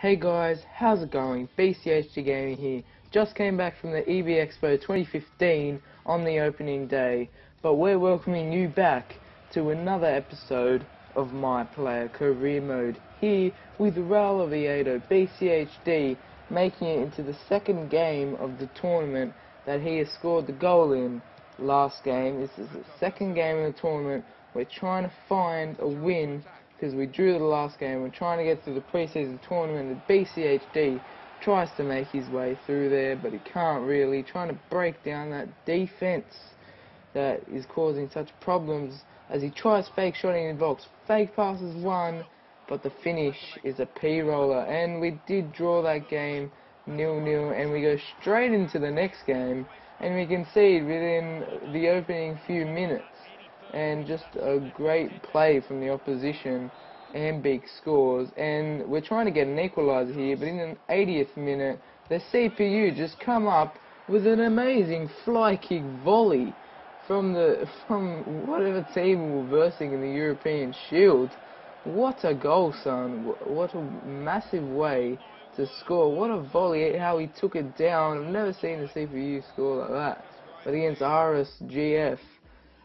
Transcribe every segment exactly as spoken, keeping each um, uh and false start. Hey guys, how's it going? B C H D Gaming here. Just came back from the E B Expo twenty fifteen on the opening day, but we're welcoming you back to another episode of My Player Career Mode here with Raul Oviedo, B C H D, making it into the second game of the tournament that he has scored the goal in last game. This is the second game of the tournament. We're trying to find a win because we drew the last game. We're trying to get through the preseason tournament. The B C H D tries to make his way through there, but he can't really. Trying to break down that defense that is causing such problems as he tries fake shotting in the box. Fake passes one, but the finish is a P-roller. And we did draw that game nil nil, and we go straight into the next game, and we concede within the opening few minutes. And just a great play from the opposition. Ambik scores, and we're trying to get an equaliser here, but in the eightieth minute the C P U just come up with an amazing fly kick volley from the from whatever team we're versing in the European Shield. What a goal, son. What a massive way to score. What a volley, how he took it down. I've never seen the C P U score like that. But against R S G F,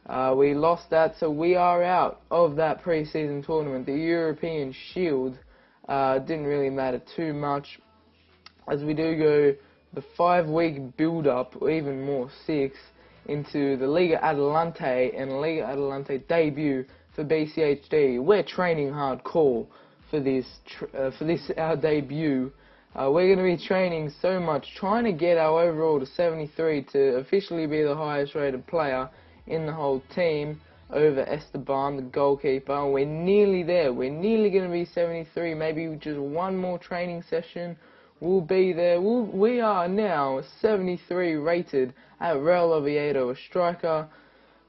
Uh, we lost that, so we are out of that pre-season tournament. The European Shield uh, didn't really matter too much, as we do go the five-week build-up, or even more, six, into the Liga Adelante and Liga Adelante debut for B C H D. We're training hardcore for this, tr uh, for this our debut. Uh, we're going to be training so much, trying to get our overall to seventy-three to officially be the highest-rated player in the whole team over Esteban, the goalkeeper. And we're nearly there. We're nearly going to be seventy-three. Maybe just one more training session, we'll be there. We'll, we are now seventy-three rated at Real Oviedo, a striker.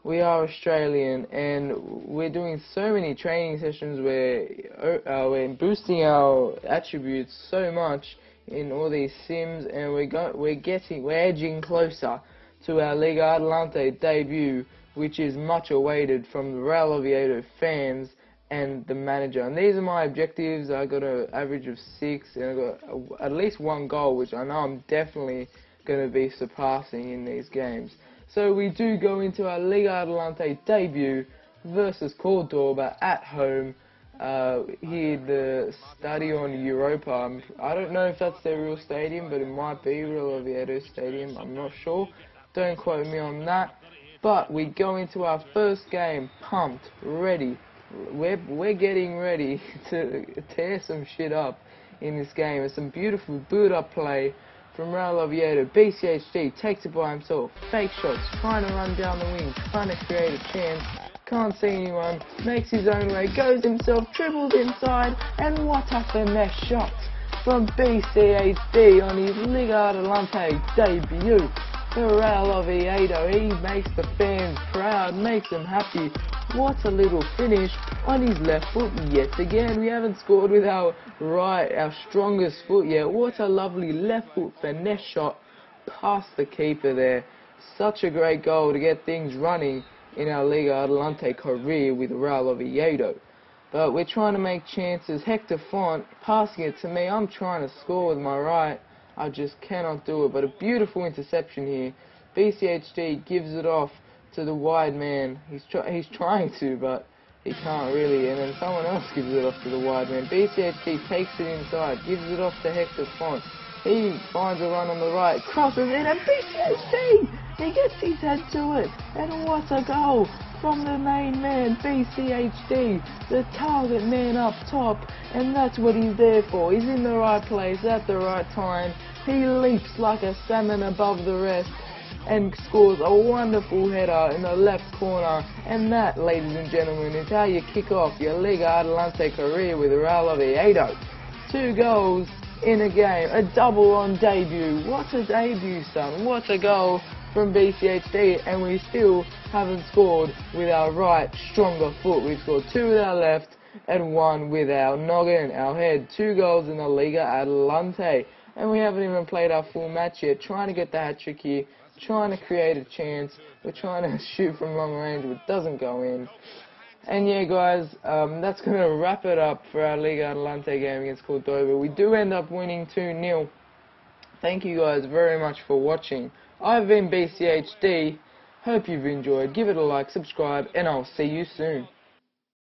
We are Australian, and we're doing so many training sessions. We're, uh, we're boosting our attributes so much in all these sims, and we're got, we're getting we're edging closer to our Liga Adelante debut, which is much awaited from the Real Oviedo fans and the manager. And these are my objectives. I got an average of six, and I got a, at least one goal, which I know I'm definitely going to be surpassing in these games. So we do go into our Liga Adelante debut versus Cordoba at home uh, here, the Estadio Europa. I don't know if that's their real stadium, but it might be Real Oviedo Stadium. I'm not sure. Don't quote me on that, but we go into our first game pumped, ready. We're, we're getting ready to tear some shit up in this game. It's some beautiful build-up play from Raul Oviedo. B C H D takes it by himself, fake shots, trying to run down the wing, trying to create a chance. Can't see anyone, makes his own way, goes himself, dribbles inside, and what a finesse shot from B C H D on his Liga Adelante debut. The Real Oviedo, he makes the fans proud, makes them happy. What a little finish on his left foot yet again. We haven't scored with our right, our strongest foot yet. What a lovely left foot finesse shot past the keeper there. Such a great goal to get things running in our Liga Adelante career with Real Oviedo. But we're trying to make chances. Hector Font passing it to me. I'm trying to score with my right. I just cannot do it, but a beautiful interception here. B C H D gives it off to the wide man. He's try he's trying to, but he can't really, and then someone else gives it off to the wide man. B C H D takes it inside, gives it off to Hector Font. He finds a run on the right, crosses it, and B C H D! He gets his head to it, and what a goal from the main man, B C H D, the target man up top, and that's what he's there for. He's in the right place at the right time. He leaps like a salmon above the rest and scores a wonderful header in the left corner. And that, ladies and gentlemen, is how you kick off your Liga Adelante career with Real Oviedo. Two goals in a game, a double on debut. What a debut, son. What a goal from B C H D, and we still haven't scored with our right stronger foot. We've scored two with our left and one with our noggin, our head. Two goals in the Liga Adelante, and we haven't even played our full match yet. Trying to get the hat-trick here, trying to create a chance. We're trying to shoot from long range, but it doesn't go in. And yeah, guys, um, that's going to wrap it up for our Liga Adelante game against Cordoba. We do end up winning two nil. Thank you guys very much for watching. I've been B C H D. Hope you've enjoyed. Give it a like, subscribe, and I'll see you soon.